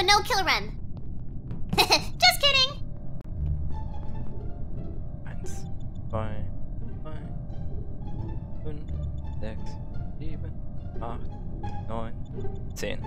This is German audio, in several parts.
a no-kill run. Just kidding. 1, 2, 3, 5, 6, 7, 8, 9, 10.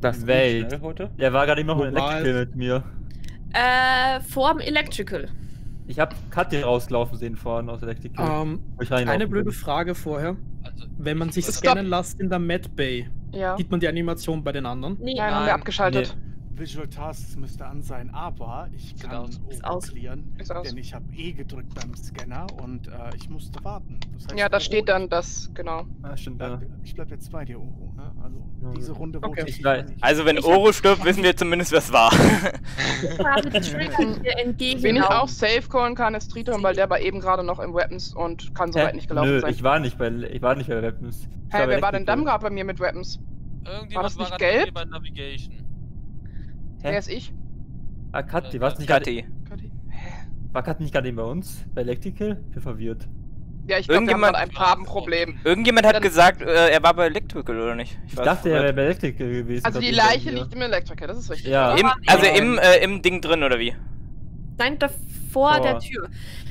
Das Welt. Heute? Der war gerade immer im Electrical mit mir. Vorm Electrical. Ich hab Katja rauslaufen sehen vorhin aus Electrical. Eine blöde Frage vorher. Also, wenn man sich scannen lässt in der Medbay, ja, sieht man die Animation bei den anderen? Nee, nein, haben wir abgeschaltet. Nee. Visual Tasks müsste an sein, aber ich kann clearen, denn ich habe E gedrückt beim Scanner und ich musste warten. Das heißt, ja, da steht dann das, genau. Ah, stimmt, ja. Ich bleib jetzt bei dir, Oro. Ne? Also, diese Runde wurde also wenn Oro stirbt, wissen wir zumindest, was war. Ich habe die Trigger hier entgegen. Wen ich auch safe callen kann, ist Triton, weil der war eben gerade noch im Weapons und kann soweit nicht gelaufen sein. Ich war nicht bei Weapons. Hä, wer war denn dann gerade bei mir mit Weapons? Irgendjemand war gerade bei Navigation. Wer ist ich? Ah, Kathi, warst nicht gerade... War Kathi nicht gerade eben bei uns? Bei Electrical? Ich bin verwirrt. Ja, ich glaube, wir haben gerade ein Farbenproblem. Irgendjemand hat gesagt, er war bei Electrical, oder nicht? Ich dachte, er wäre bei Electrical gewesen. Also die Leiche liegt im Electrical, das ist richtig. Ja. Im Ding drin, oder wie? Nein, davor der Tür.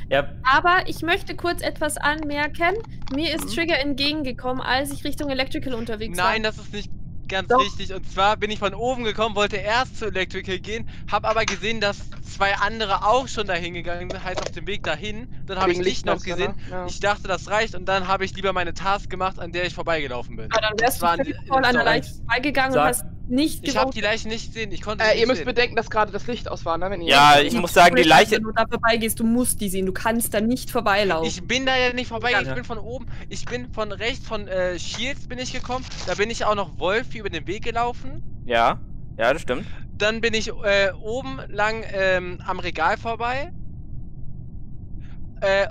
Ja. Aber ich möchte kurz etwas anmerken. Mir ist Trigger entgegengekommen, als ich Richtung Electrical unterwegs war. Nein, das ist nicht... Ganz richtig, und zwar bin ich von oben gekommen, wollte erst zu Electrical gehen, habe aber gesehen, dass zwei andere auch schon dahin gegangen sind, heißt auf dem Weg dahin. Dann habe ich Licht noch gesehen, ja. Ich dachte, das reicht, und dann habe ich lieber meine Task gemacht, an der ich vorbeigelaufen bin. Aber dann wärst du voll an der Leiche vorbeigegangen und hast nicht gewohnt. Ich habe die Leiche nicht gesehen, ich konnte nicht sehen. Ihr müsst bedenken, dass gerade das Licht aus war, ne? Wenn ihr ich muss sagen, die Leiche... Wenn du da vorbeigehst, du musst die sehen, du kannst da nicht vorbeilaufen. Ich bin da ja nicht vorbeigegangen, ich bin von oben, ich bin von rechts, von Shields bin ich gekommen, da bin ich auch noch Wolf über den Weg gelaufen. Ja, ja, das stimmt. Dann bin ich oben lang am Regal vorbei.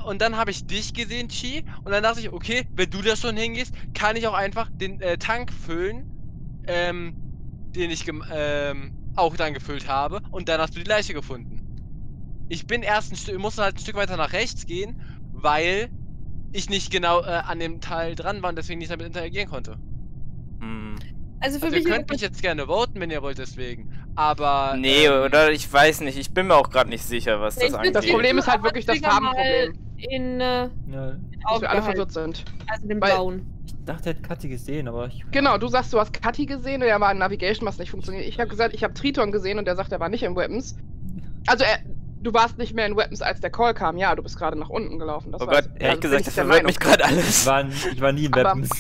Und dann habe ich dich gesehen, Chi. Und dann dachte ich, okay, wenn du da schon hingehst, kann ich auch einfach den Tank füllen, den ich auch dann gefüllt habe. Und dann hast du die Leiche gefunden. Ich bin erst musste halt ein Stück weiter nach rechts gehen, weil ich nicht genau an dem Teil dran war und deswegen nicht damit interagieren konnte. Also für mich, ihr könnt mich jetzt gerne voten, wenn ihr wollt, deswegen. Aber... Nee, oder? Ich weiß nicht. Ich bin mir auch gerade nicht sicher, was das angeht. Das Problem ist halt wirklich das Farbenproblem. Dass wir alle verwirrt sind. Also den Blauen. Ich dachte, er hat Kathi gesehen, aber ich... Genau, du sagst, du hast Kathi gesehen und er war in Navigation, was nicht funktioniert. Ich habe gesagt, ich habe Triton gesehen und der sagt, er war nicht in Weapons. Also du warst nicht mehr in Weapons, als der Call kam. Ja, du bist gerade nach unten gelaufen. Das ehrlich gesagt, das verwirrt mich gerade alles. Ich war nie in Weapons.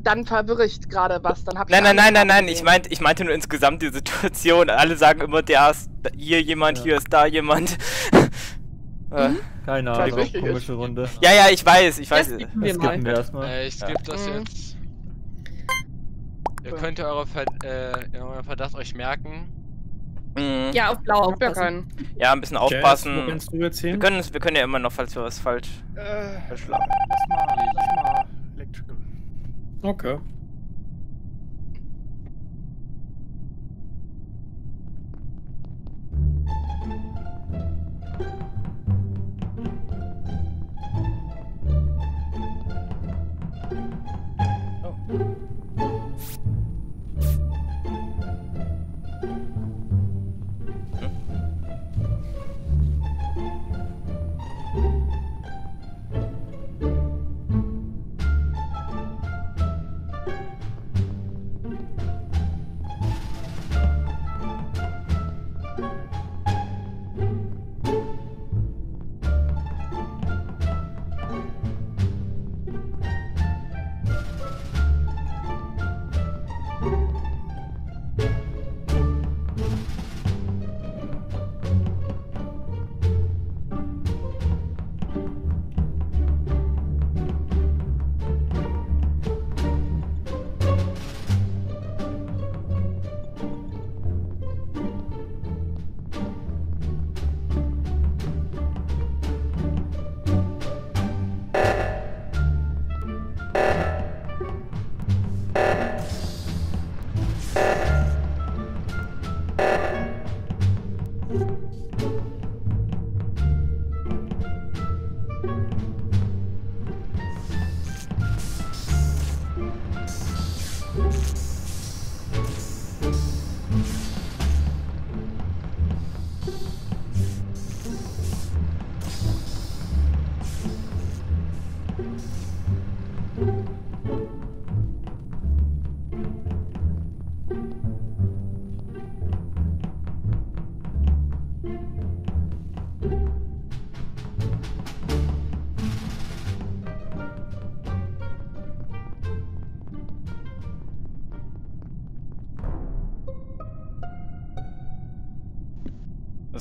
Dann verwirrt gerade was, dann hab ich... Nein, ich meinte nur insgesamt die Situation. Alle sagen immer, der ist hier jemand, hier ist da jemand. Keine Ahnung, komische Runde. Ja, ich weiß. Das skippen wir erstmal. Ich skippe das jetzt. Ihr könnt euren Verdacht euch merken. Ja, auf blau aufpassen. Ja, ein bisschen aufpassen. Wir können ja immer noch, falls wir was falsch verschlagen. Lass mal Electrical. Okay.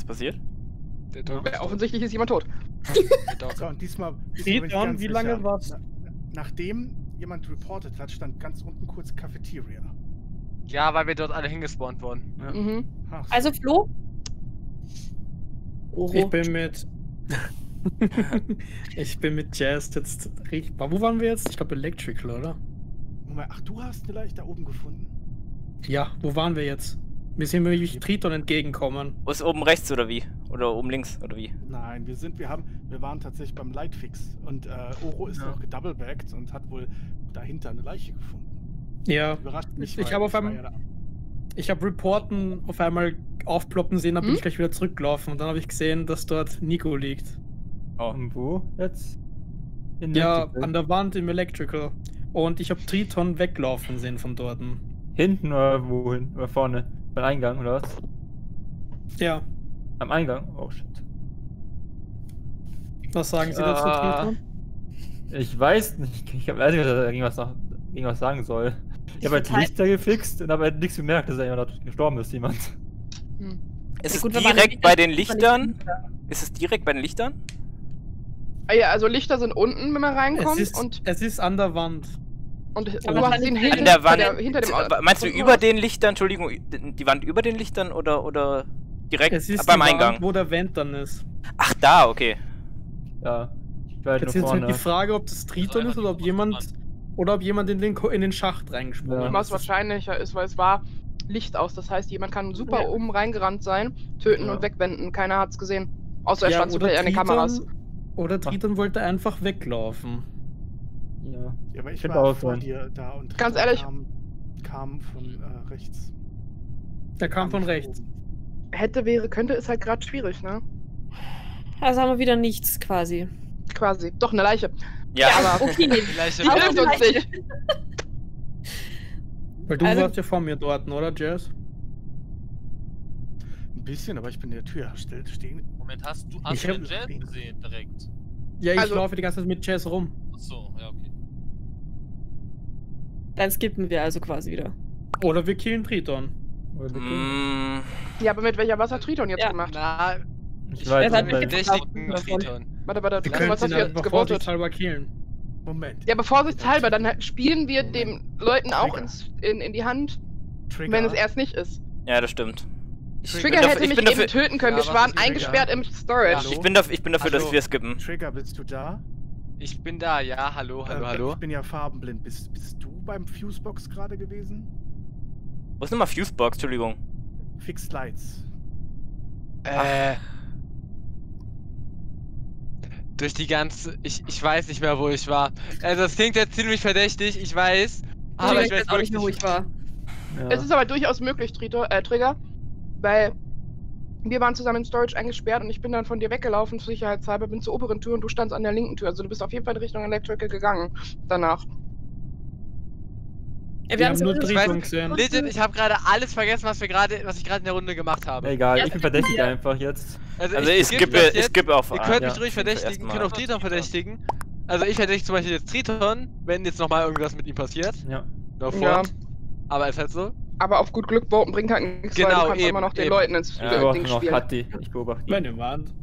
Passiert? Offensichtlich ist jemand tot. So, und diesmal wie lange war's? Nachdem jemand reported hat, stand ganz unten kurz Cafeteria. Ja, weil wir dort alle hingespawnt wurden. Ja. Mhm. Also Flo? Oho. Ich bin mit... ich bin mit Jazz jetzt... Wo waren wir jetzt? Ich glaube Electrical, oder? Moment, ach, du hast eine Leiche da oben gefunden? Ja, wo waren wir jetzt? Wir sind wirklich Triton entgegenkommen. Ist oben rechts oder wie? Oder oben links oder wie? Nein, wir waren tatsächlich beim Lightfix und Oro ist noch gedoublebackt und hat wohl dahinter eine Leiche gefunden. Ja. Überrascht mich. Ich habe auf einmal, ich habe Reporten auf einmal aufploppen sehen, dann bin ich gleich wieder zurückgelaufen und dann habe ich gesehen, dass dort Nico liegt. Oh. Und wo jetzt? Ja, an der Wand im Electrical. Und ich habe Triton weglaufen sehen von dort. Hinten oder wohin? Oder vorne? Am Eingang oder was? Ja. Am Eingang? Oh shit. Was sagen Sie dazu, Triton? Ich weiß nicht. Ich weiß nicht, dass er irgendwas sagen soll. Ich habe halt Lichter gefixt und habe halt nichts gemerkt, dass jemand dort gestorben ist. Ist es direkt bei den Lichtern? Ist es direkt bei den Lichtern? Ja, also Lichter sind unten, wenn man reinkommt. Es ist an der Wand. Und du hast ihn hinter dem Auto. Meinst du über den Lichtern, Entschuldigung, die Wand über den Lichtern oder direkt beim Eingang? Wand, wo der Vent dann ist. Ach, da, okay. Ja. Jetzt ist halt die Frage, ob das Triton ist oder ob jemand in den Schacht reingesprungen ist. Was wahrscheinlicher ist, weil es war Licht aus. Das heißt, jemand kann super oben reingerannt sein, töten und wegwenden. Keiner hat's gesehen. Außer er stand super an den Kameras. Oder Triton wollte einfach weglaufen. Ja. Ja, aber ich war auch vor dir da und ganz ehrlich, kam von rechts. Der kam von rechts. Könnte ist halt gerade schwierig, ne? Also haben wir wieder nichts quasi. Quasi. Doch, eine Leiche. Ja, ja aber okay. Die hilft uns nicht. Weil du warst ja vor mir dort, oder Jess? Ein bisschen, aber ich bin in der Tür stehen. Moment, hast du den Jazz gesehen direkt? Ja, ich laufe die ganze Zeit mit Jazz rum. So, ja, okay. Dann skippen wir also quasi wieder. Oder wir killen Triton. Ja, aber mit welcher Wasser Triton jetzt gemacht? Na, ich weiß nicht. Triton. Warte, was hast du jetzt gewotet? Moment. Ja, aber vorsichtshalber, dann spielen wir den Leuten auch in die Hand, wenn es erst nicht ist. Ja, das stimmt. Trigger hätte mich eben töten können, wir waren eingesperrt im Storage. Ich bin dafür, dass wir skippen. Trigger, bist du da? Ich bin da, ja, hallo. Ich bin ja farbenblind. Bist du beim Fusebox gerade gewesen? Wo ist nochmal Fusebox, Entschuldigung? Fixed Lights. Durch die ganze... Ich weiß nicht mehr, wo ich war. Also das klingt jetzt ziemlich verdächtig, ich weiß. Aber ich weiß auch nicht, wo ich war. Ja. Es ist aber durchaus möglich, Trigger, weil... Wir waren zusammen in Storage eingesperrt und ich bin dann von dir weggelaufen, sicherheitshalber, bin zur oberen Tür und du standst an der linken Tür. Also du bist auf jeden Fall in Richtung Electrical gegangen danach. Ja, wir haben nur Triton gesehen. Legend, ich habe gerade alles vergessen, was ich gerade in der Runde gemacht habe. Egal, ich bin verdächtig einfach jetzt. Also ich skippe auf. Ihr könnt mich ruhig verdächtigen, ihr könnt auch Triton verdächtigen. Also ich verdächtige zum Beispiel jetzt Triton, wenn jetzt nochmal irgendwas mit ihm passiert. Ja. Aber ist halt so. Aber auf gut Glück voten bringt halt nichts, genau, weil du kannst immer noch den Leuten ins Ding spielen. Ich beobachte die. Meine Wand.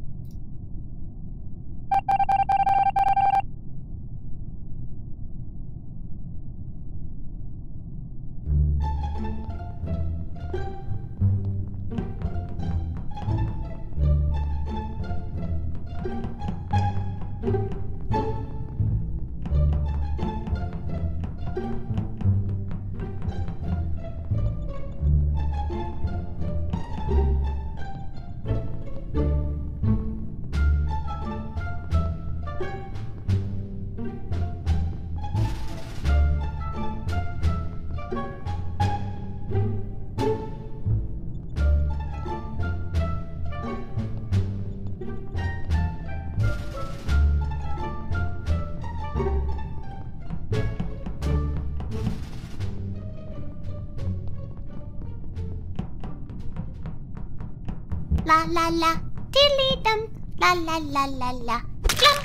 la la, dilidum, la la la la la, klum.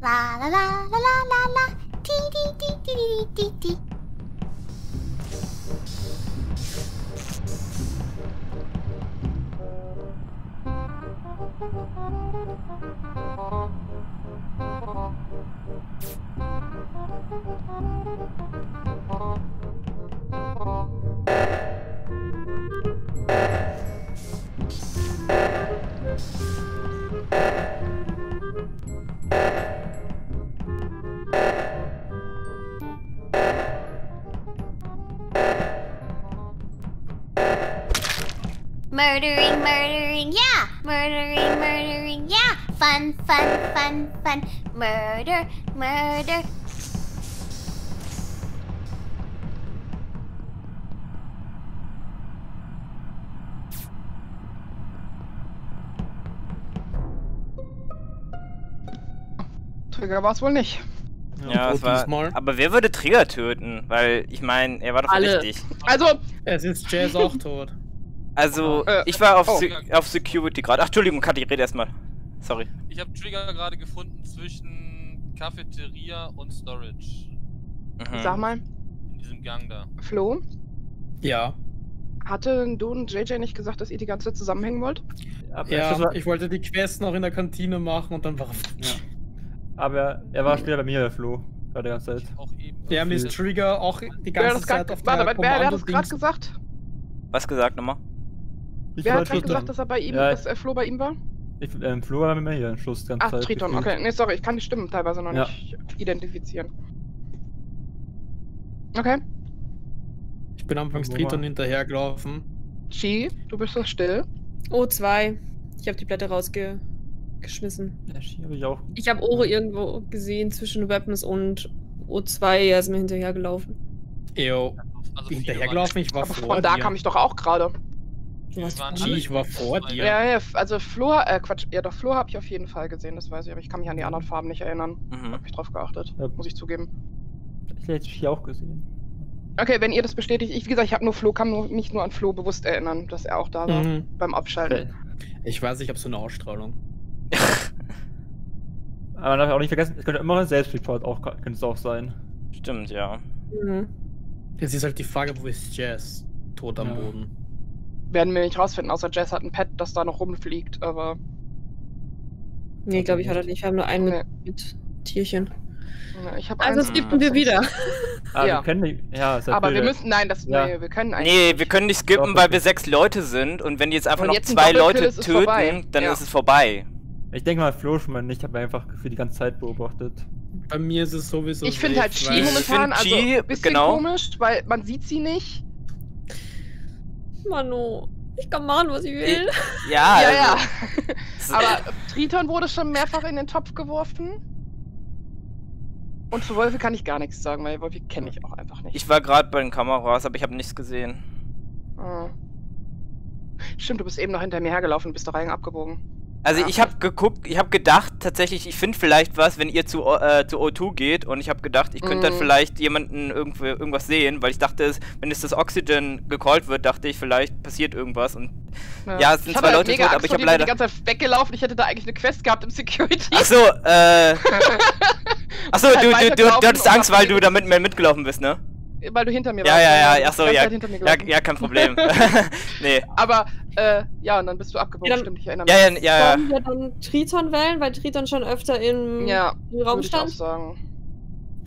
La la la la la la la, ti ti ti ti ti ti. Murdering, murdering, yeah! Murdering, murdering, yeah! Fun, fun, fun, fun! Murder, murder! Trigger war es wohl nicht. Ja, es war. Aber wer würde Trigger töten? Weil, ich meine, er war doch richtig. Also, es ist Jazz auch tot. Also, ich war auf Security gerade. Ach, Entschuldigung, Kathi, rede erstmal. Sorry. Ich habe Trigger gerade gefunden zwischen Cafeteria und Storage. Mhm. Sag mal. In diesem Gang da. Flo? Ja? Hatte du und JJ nicht gesagt, dass ihr die ganze Zeit zusammenhängen wollt? Aber ja, ich wollte die Quest noch in der Kantine machen und dann war... Ja. Aber er war später bei mir, der Flo. War die ganze Zeit. Auch eben wir haben den Trigger auch die ganze Zeit auf der Kommando-Dings. Wer hat das gerade gesagt? Was gesagt nochmal? Wer hat gerade gesagt, dass er bei ihm, dass Flo bei ihm war? Ich, Flo war mit mir hier, Schluss ganz Zeit. Ach, Triton, okay. Nee, sorry, ich kann die Stimmen teilweise noch nicht identifizieren. Okay. Ich bin anfangs Triton hinterhergelaufen. Chi, du bist so still. O2. Ich habe die Blätter rausgeschmissen. Ja, Chi habe ich auch. Ich habe Ore irgendwo gesehen zwischen Weapons und O2, er ist mir hinterhergelaufen. Ew. Also hinterhergelaufen, ich war vor dir. Und da kam ich doch auch gerade. Ich war vor dir. Ja, ja, also Flor, Quatsch, ja doch, Flor habe ich auf jeden Fall gesehen, das weiß ich, aber ich kann mich an die anderen Farben nicht erinnern. Mhm. Hab mich drauf geachtet, muss ich zugeben. Ich hätte dich auch gesehen. Okay, wenn ihr das bestätigt, wie gesagt, ich habe nur Flo, mich nur an Flo bewusst erinnern, dass er auch da war, beim Abschalten. Ich weiß, ich habe so eine Ausstrahlung. Aber man darf auch nicht vergessen, es könnte immer ein Selbstreport auch, könnte es auch sein. Stimmt, ja. Mhm. Jetzt ist halt die Frage, wo ist Jazz? Tot am Boden. Werden wir nicht rausfinden, außer Jazz hat ein Pad, das da noch rumfliegt, aber... Nee, glaube ich hat er nicht. Wir haben nur einen mit Tierchen. Ja, ich hab also es skippen wir wieder. Ah, ja. Wir können nicht... Ja, aber wir müssen... Nein, das... Ja. Nee, wir können eigentlich... Nee, wir können nicht skippen, weil wir 6 Leute sind und wenn die jetzt einfach noch jetzt 2 Leute töten, dann ist es vorbei. Ich denke mal, Flo schon mal nicht, habe einfach für die ganze Zeit beobachtet. Bei mir ist es sowieso... Ich finde halt Chi momentan ein bisschen komisch, weil man sieht sie nicht. Manu, ich kann machen, was ich will. Ja, ja, ja. Aber Triton wurde schon mehrfach in den Topf geworfen. Und für Wolfi kann ich gar nichts sagen, weil Wolfi kenne ich auch einfach nicht. Ich war gerade bei den Kameras, aber ich habe nichts gesehen. Ah. Stimmt, du bist eben noch hinter mir hergelaufen und bist da rein abgebogen. Also ich habe geguckt, ich habe gedacht, tatsächlich, ich finde vielleicht was, wenn ihr zu O2 geht und ich habe gedacht, ich könnte dann vielleicht jemanden irgendwas sehen, weil ich dachte, wenn es das Oxygen gecallt wird, dachte ich, vielleicht passiert irgendwas und es sind 2 Leute tot, aber ich habe leider... Ich bin die ganze Zeit weggelaufen, ich hätte da eigentlich eine Quest gehabt im Security. Achso, achso, du hattest Angst, weil du da mitgelaufen bist, ne? Weil du hinter mir warst. Ja, ja, achso, ja, kein Problem. Nee. Aber, ja, und dann bist du abgebogen, ja, stimmt, ich erinnere mich. Ja. Sollen wir dann Triton wählen, weil Triton schon öfter im Raum stand? Ich auch sagen.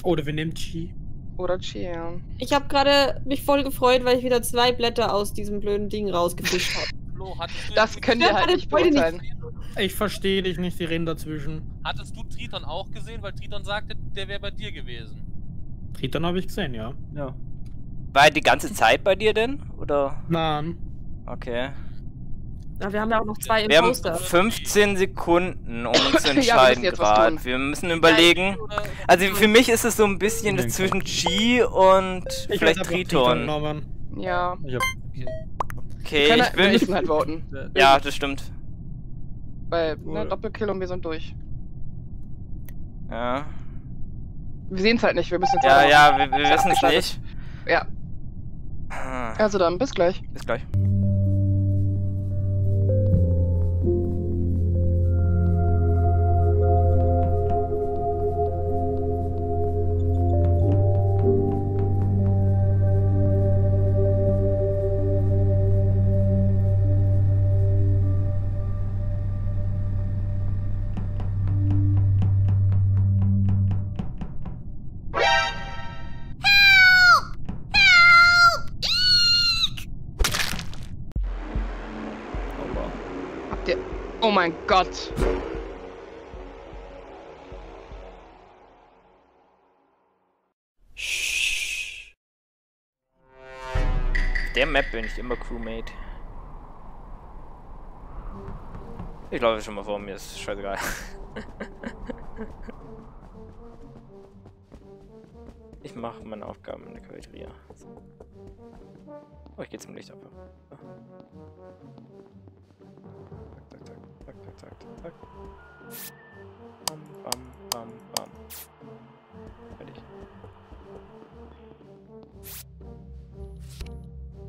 Oder wir nehmen Chi. Oder Chi, ja. Ich habe gerade mich voll gefreut, weil ich wieder 2 Blätter aus diesem blöden Ding rausgefischt habe. Das können wir halt nicht beurteilen. Ich verstehe dich nicht, die reden dazwischen. Hattest du Triton auch gesehen, weil Triton sagte, der wäre bei dir gewesen? Triton habe ich gesehen, ja. War er die ganze Zeit bei dir denn? Oder? Nein. Okay. Ja, wir haben ja auch noch 2 Imposter. Wir haben 15 Sekunden, um uns zu entscheiden gerade. Wir müssen überlegen. Also für mich ist es so ein bisschen zwischen Chi und vielleicht Triton. Ja. Okay, ich will nicht halt voten. Ja, das stimmt. Weil, ne, Doppelkill und wir sind durch. Ja. Wir sehen es halt nicht, wir müssen es wir wissen es nicht. Ja. Also dann, bis gleich. Bis gleich. mein Gott. Der Map bin ich immer Crewmate. Ich laufe schon mal vor mir, ist scheißegal. Ich mache meine Aufgaben in der Cafeteria. Oh, ich gehe zum Licht ab. Zack, zack, zack, zack, zack, zack. Bam, bam, bam, bam. Fertig.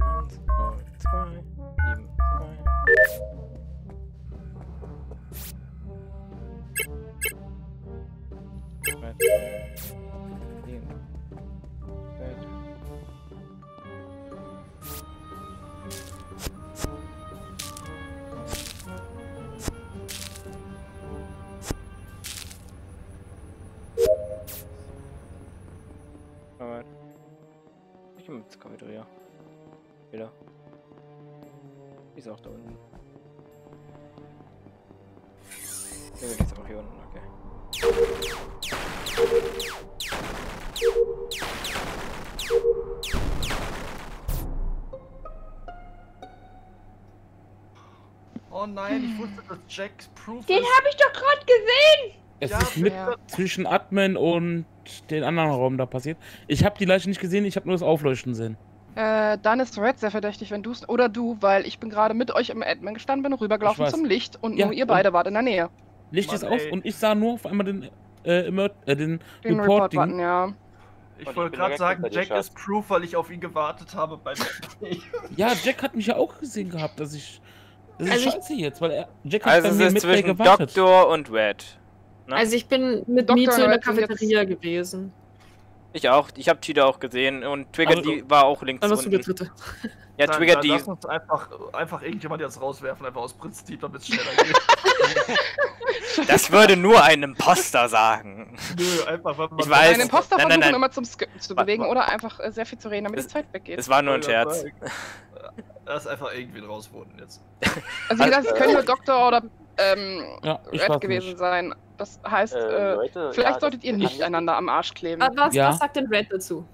Eins, zwei, sieben, zwei. Ich gehe mit zur Cafeteria. Wieder. Ist auch da unten. Ja, wir geht's auch hier unten, okay. Oh nein, ich wusste, dass Jack's Proof. Den habe ich doch gerade gesehen! Es ist mit zwischen Admin und den anderen Raum da passiert. Ich habe die Leiche nicht gesehen, ich habe nur das Aufleuchten sehen. Dann ist Red sehr verdächtig, wenn du es oder du, weil ich bin gerade mit euch im Admin gestanden, bin rübergelaufen zum Licht und nur ihr beide wart in der Nähe. Licht ist aus und ich sah nur auf einmal den Report-Button, ja. Ich wollte gerade sagen, Jack ist Proof, weil ich auf ihn gewartet habe beim Ja, Jack hat mich ja auch gesehen gehabt, dass ich... Das ist also scheiße jetzt, weil Jack hat bei mir mit mir gewartet. Also es ist zwischen Doktor und Red. Na? Also ich bin mit Miete in der Cafeteria gewesen. Ich auch. Ich habe Cheetah auch gesehen und Twigger, also, die war auch links unten. Ja, Twigger, die... Lass uns einfach irgendjemand jetzt rauswerfen, einfach aus Prinzip, damit es schneller geht. Das würde nur ein Imposter sagen. Nö, einfach... Ich weiß, ein Imposter versuchen immer zu bewegen oder einfach sehr viel zu reden, damit die Zeit weggeht. Es war nur ein Scherz. Lass einfach irgendwen rauswohnen jetzt. Also wie gesagt, es können nur Doktor oder Red gewesen sein. Das heißt, Leute, vielleicht solltet ihr nicht einander am Arsch kleben. Was sagt denn Red dazu?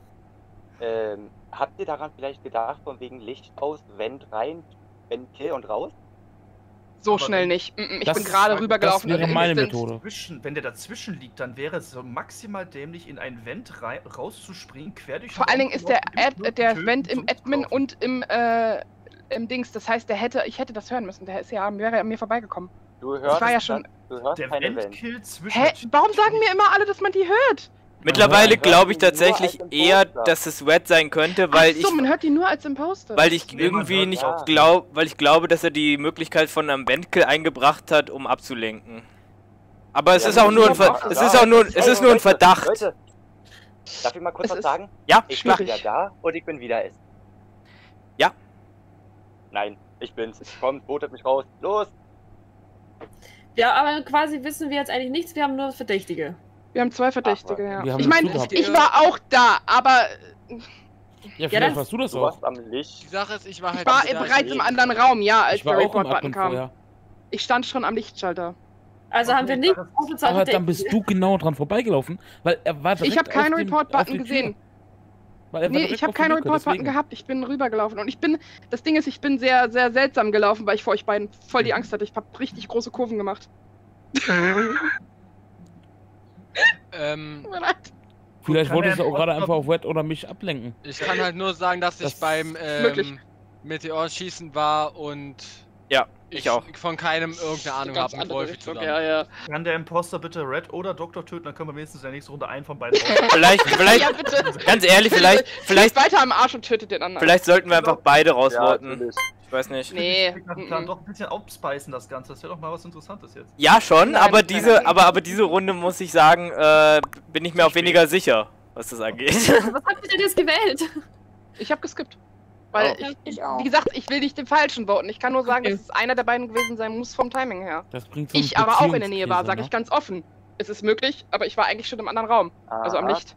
Habt ihr daran vielleicht gedacht, von wegen Licht aus, Vent rein, Ventil und raus? So aber schnell nicht. Ich bin gerade rübergelaufen. Das wäre meine Methode. Wenn der dazwischen liegt, dann wäre es so maximal dämlich, in einen Vent rauszuspringen, quer durch... Vor allen Dingen ist der Vent im Admin und im Dings. Das heißt, ich hätte das hören müssen. Der ist wäre an mir vorbeigekommen. Du hörst, ich war ja schon... Du hörst der Vent-Kill zwischen... Hä? Warum sagen mir immer alle, dass man die hört? Mittlerweile glaube ich tatsächlich eher, dass es Red sein könnte, weil ich... man hört die nur als Imposter. Weil ich irgendwie nicht glaube, weil ich glaube, dass er die Möglichkeit von einem Vent-Kill eingebracht hat, um abzulenken. Aber es ist auch nur ein Verdacht. Leute, darf ich mal kurz was sagen? Ja, ich bin ja da und ich bin wieder es. Ja. Nein, ich bin's. Kommt, botet mich raus. Los! Ja, aber quasi wissen wir jetzt eigentlich nichts, wir haben nur Verdächtige. Wir haben zwei Verdächtige, ja. Ich meine, ich war auch da, aber... Ja, vielleicht warst du das auch. Die Sache ist, ich war halt... Ich war bereits im anderen Raum, ja, als der Report-Button kam. Ich stand schon am Lichtschalter. Also haben wir nichts... Aber dann bist du genau dran vorbeigelaufen, weil er war... Ich habe keinen Report-Button gesehen. Nee, ich habe keinen Report-Button gehabt, ich bin rübergelaufen und das Ding ist, ich bin sehr, sehr seltsam gelaufen, weil ich vor euch beiden voll die Angst hatte. Ich habe richtig große Kurven gemacht. Vielleicht wolltest du auch gerade einfach auf Red oder mich ablenken. Ich kann halt nur sagen, dass ich beim Meteorschießen war und ja, ich auch von keinem irgendeine Ahnung habe mit Wolfi zusammen. Kann der Imposter bitte Red oder Doktor töten, dann können wir wenigstens in der nächsten Runde einen von beiden Vielleicht, ja, bitte. Ganz ehrlich, vielleicht weiter am Arsch und tötet den anderen. Vielleicht sollten wir einfach beide rausworten. Ja, ich weiß nicht. Nee. Ich kann doch ein bisschen aufspeisen das Ganze, das wäre doch mal was Interessantes jetzt. Ja schon, aber diese Runde muss ich sagen, bin ich mir auch weniger sicher, was das angeht. Was habt ihr denn jetzt gewählt? Ich habe geskippt. Weil ich wie gesagt, ich will nicht den falschen voten. Ich kann nur sagen, dass es einer der beiden gewesen sein muss vom Timing her. Ich aber auch in der Nähe war, sage ich ganz offen. Es ist möglich, aber ich war eigentlich schon im anderen Raum, also am Licht.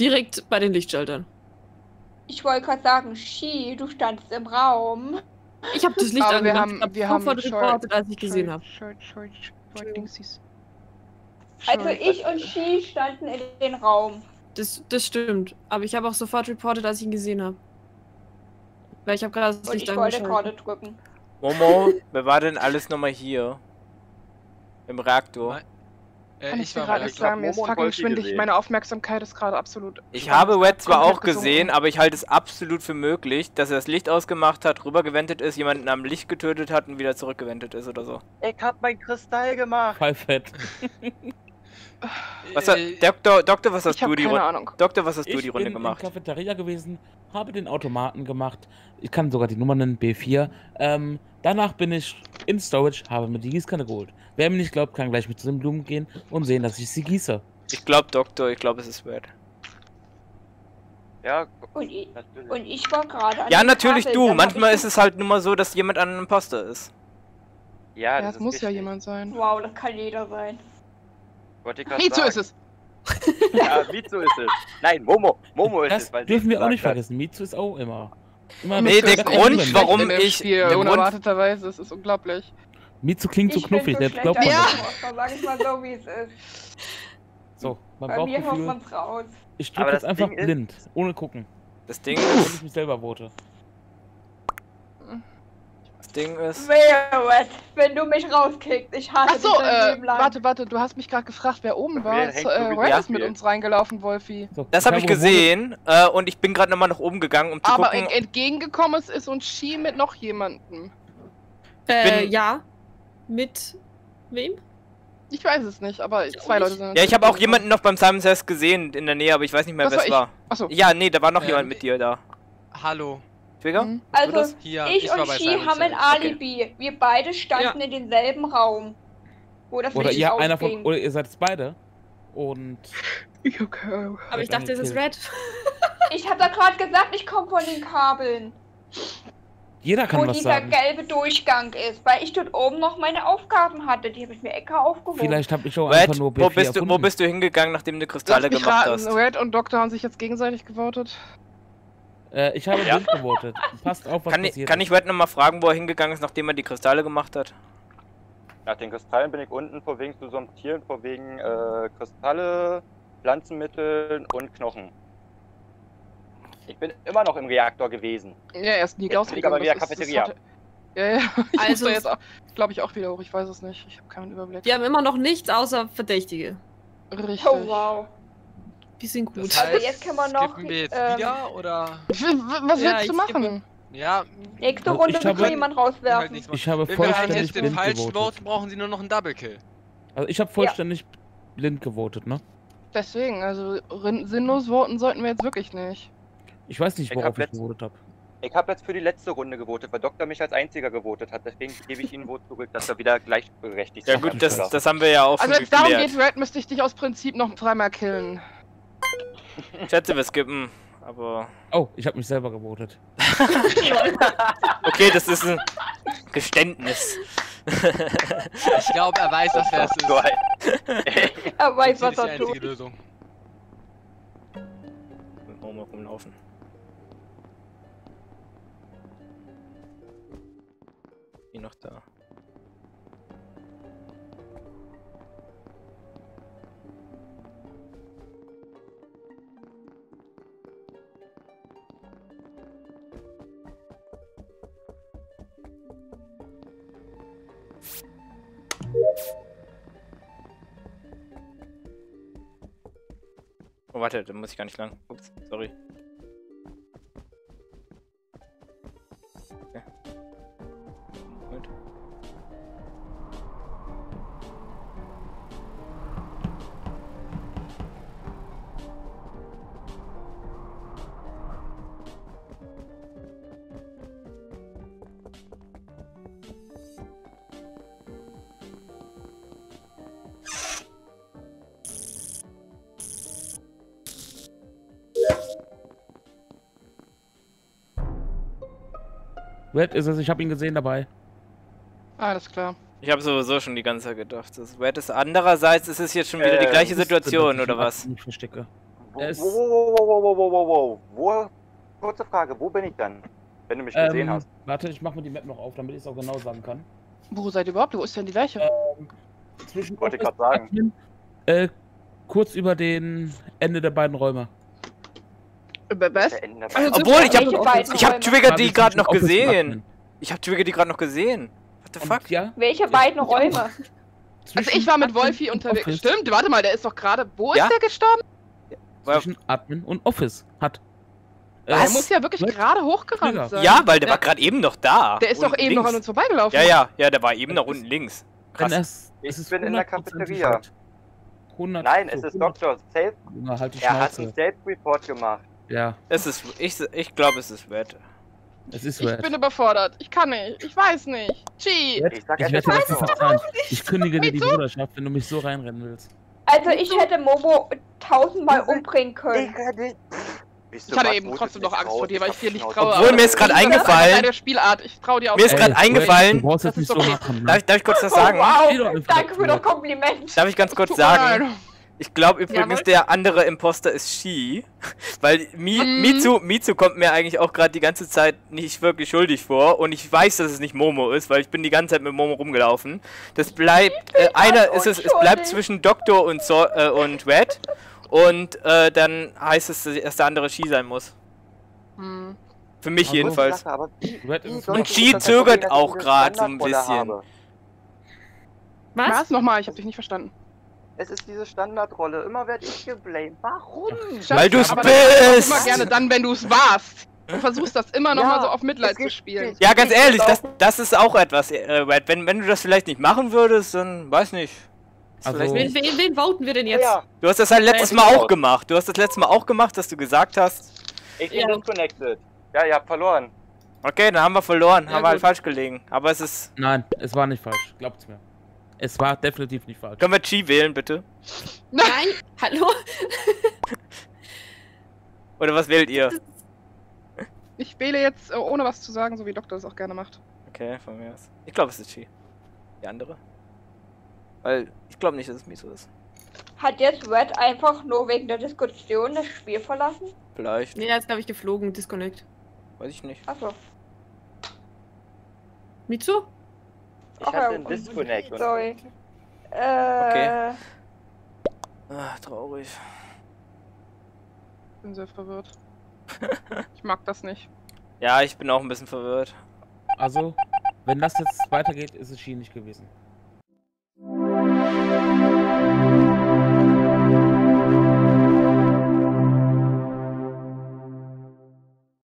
Direkt bei den Lichtschaltern. Ich wollte gerade sagen, Shi, du standst im Raum. Ich habe das Licht angemacht. Wir haben gewartet, als ich gesehen habe. Also ich und Shi standen in den Raum. Das stimmt. Aber ich habe auch sofort reportet, als ich ihn gesehen habe. Weil ich habe gerade das Licht angeschaltet. Ich wollte Rekorde drücken. Momo, wer war denn alles nochmal hier? Im Reaktor? Nein. Kann ich dir gerade nicht sagen, mir ist fucking schwindig. Meine Aufmerksamkeit ist gerade absolut... Ich habe Red zwar auch gesehen, aber ich halte es absolut für möglich, dass er das Licht ausgemacht hat, rübergewendet ist, jemanden am Licht getötet hat und wieder zurückgewendet ist oder so. Ich hab mein Kristall gemacht. Hi, Fett. Doktor, was hast du die Runde gemacht? Ich bin in der Cafeteria gewesen, habe den Automaten gemacht, ich kann sogar die Nummer nennen, B4. Danach bin ich in Storage, habe mir die Gießkanne geholt. Wer mir nicht glaubt, kann gleich mit zu den Blumen gehen und sehen, dass ich sie gieße. Ich glaube, Doktor, ich glaube, es ist Red. Ja, und ich war gerade an... Ja, natürlich Kabel, du. Manchmal ist es halt nur mal so, dass jemand an einem Imposter ist. Ja, das muss richtig. Ja jemand sein. Wow, das kann jeder sein. Mizu ist es! Ja, Mizu ist es! Nein, Momo ist es! Das dürfen wir auch nicht vergessen, Mizu ist auch immer nee, der Grund, warum ich... Unerwarteterweise, es ist unglaublich. Mizu klingt so knuffig, der glaubt man nicht. Sag ich mal so, wie es ist. So, man braucht Gefühl. Bei mir haut man's raus. Ich drücke jetzt einfach blind, ohne gucken. Das Ding ist... Wenn ich mich selber vote. Ding ist. Wenn du mich rauskickst, ich hasse dich. Achso, warte, du hast mich gerade gefragt, wer oben war. Red ist mit uns reingelaufen, Wolfi. Das habe ich gesehen und ich bin gerade nochmal nach oben gegangen, um zu gucken. Aber entgegengekommen ist uns Shi mit noch jemandem. Ja. Mit wem? Ich weiß es nicht, aber zwei Leute sind... Ja, ich habe auch jemanden noch beim Simon Says gesehen in der Nähe, aber ich weiß nicht mehr, wer es war. Achso. Ja, nee, da war noch jemand mit dir da. Hallo. Mhm. Also, ich und Shi haben ein Alibi. Okay. Wir beide standen in denselben Raum. Wo das oder, ihr einer von, oder ihr seid es beide. Und... Okay. Aber ich dachte, es ist Red. Ich hab da gerade gesagt, ich komme von den Kabeln. Jeder kann was sagen. Wo dieser gelbe Durchgang ist. Weil ich dort oben noch meine Aufgaben hatte. Die habe ich mir extra aufgehoben. Vielleicht habe ich auch Red, einfach nur B4 wo bist du hingegangen, nachdem du Kristalle gemacht hast? Red und Doktor haben sich jetzt gegenseitig gewotet. Ich habe blind gewotet. Passt auf, was passiert. Kann ich Red nochmal fragen, wo er hingegangen ist, nachdem er die Kristalle gemacht hat? Nach den Kristallen bin ich unten vor wegen zu sortieren, vor wegen Kristalle, Pflanzenmitteln und Knochen. Ich bin immer noch im Reaktor gewesen. Ja, er ist nie rausgegangen. Aber wieder Cafeteria. Ja. Ich also jetzt glaube ich auch wieder hoch. Ich weiß es nicht. Ich habe keinen Überblick. Wir haben immer noch nichts außer Verdächtige. Richtig. Oh, wow. Die sind gut. Das heißt, also jetzt können wir noch. Wir jetzt wieder, oder? Was willst du machen? Ja. Nächste Runde können wir jemanden rauswerfen. Halt ich habe vollständig blind gewotet. Wenn wir jetzt den falschen voten, brauchen sie nur noch einen Double-Kill. Also ich habe vollständig blind gewotet, ne? Deswegen, also sinnlos voten sollten wir jetzt wirklich nicht. Ich weiß nicht, worauf ich gewotet habe. Ich habe jetzt für die letzte Runde gewotet, weil Doktor mich als einziger gewotet hat. Deswegen gebe ich Ihnen Vote zurück, dass er wieder gleichberechtigt ist. Ja gut, das haben wir ja auch schon geklärt. Also wenn es darum geht, Red, müsste ich dich aus Prinzip noch dreimal killen. Schätze, wir skippen. aber... Oh, ich habe mich selber gebotet. Okay, das ist ein Geständnis. Ich glaube, er weiß, was das ist. Er weiß, was er tut. Lösung. Mit dem Raum rumlaufen. Wie noch da. Oh, warte, da muss ich gar nicht lang. Ups, sorry. Okay. Gut. Red ist es, ich habe ihn gesehen dabei. Alles klar. Ich habe sowieso schon die ganze Zeit gedacht, das Red ist andererseits, ist es jetzt schon wieder die gleiche Situation, oder was? Ich verstecke. Wo, kurze Frage, wo bin ich dann, wenn du mich gesehen hast? Warte, ich mache mir die Map noch auf, damit ich es auch genau sagen kann. Wo seid ihr überhaupt? Wo ist denn die Leiche? Zwischen wollte ich gerade sagen. Kurz über den Ende der beiden Räume. Was? Also, obwohl, ich hab Trigger die gerade noch gesehen. Ich hab Trigger die gerade noch gesehen. What the fuck? Ja? Welche beiden Räume? Also ich war mit Wolfi unterwegs. Office. Stimmt, warte mal, der ist doch gerade... Wo ist der gestorben? Zwischen Admin und Office hat... Er muss ja wirklich gerade hochgerannt sein. Ja, weil der war gerade eben noch da. Der ist doch eben links noch an uns vorbeigelaufen. Ja, der war eben noch unten links. Krass. Ich bin in der Cafeteria. Nein, es ist Dr. Safe. Er hat einen Safe-Report gemacht. Ja. Es ist, ich glaube, es ist Red. Es ist Red. Ich bin überfordert. Ich kann nicht. Ich weiß nicht. Chi. Ich kündige dir die Bruderschaft, wenn du mich so reinrennen willst. Also ich hätte Momo 1000-mal umbringen können. Ich hatte eben trotzdem noch Angst vor dir, weil ich dir nicht traue. Obwohl, mir ist gerade eingefallen. Mir ist gerade eingefallen. Darf ich kurz was sagen? Wow, danke für das Kompliment. Darf ich ganz kurz sagen? Ich glaube übrigens, der andere Imposter ist Shi, weil Mitsu kommt mir eigentlich auch gerade die ganze Zeit nicht wirklich schuldig vor und ich weiß, dass es nicht Momo ist, weil ich bin die ganze Zeit mit Momo rumgelaufen. Das bleibt, es bleibt zwischen Doktor und Red und dann heißt es, dass der andere Shi sein muss. Mhm. Für mich jedenfalls. Und Shi zögert auch gerade so ein bisschen. Was? Nochmal, ich hab dich nicht verstanden. Es ist diese Standardrolle. Immer werde ich geblamed. Warum? Weil du es bist! Immer gerne dann, wenn du es warst. Du versuchst das immer nochmal so auf Mitleid zu spielen. Ja, ganz ehrlich, das ist auch etwas, Red. Wenn du das vielleicht nicht machen würdest, dann weiß nicht. Also wen voten wir denn jetzt? Ja. Du hast das halt letztes Mal auch gemacht. Du hast das letzte Mal auch gemacht, dass du gesagt hast... Ich bin disconnected. Ja, ihr habt verloren. Okay, dann haben wir verloren. Ja, haben wir halt falsch gelegen. Aber es ist... Nein, es war nicht falsch. Glaubt's mir. Es war definitiv nicht falsch. Können wir Chi wählen, bitte? Nein! Hallo? Oder was wählt ihr? Ich wähle jetzt, ohne was zu sagen, so wie Doktor das auch gerne macht. Okay, von mir aus. Ich glaube, es ist Chi. Die andere? Weil ich glaube nicht, dass es Miso ist. Hat jetzt Red einfach nur wegen der Diskussion das Spiel verlassen? Vielleicht. Nee, er ist, glaube ich, geflogen. Disconnect. Weiß ich nicht. Achso. Mitsu? Ich hatte einen Disconnect. Sorry. Okay. Ach, traurig. Ich bin sehr verwirrt. Ich mag das nicht. Ja, ich bin auch ein bisschen verwirrt. Also, wenn das jetzt weitergeht, ist es Shi nicht gewesen.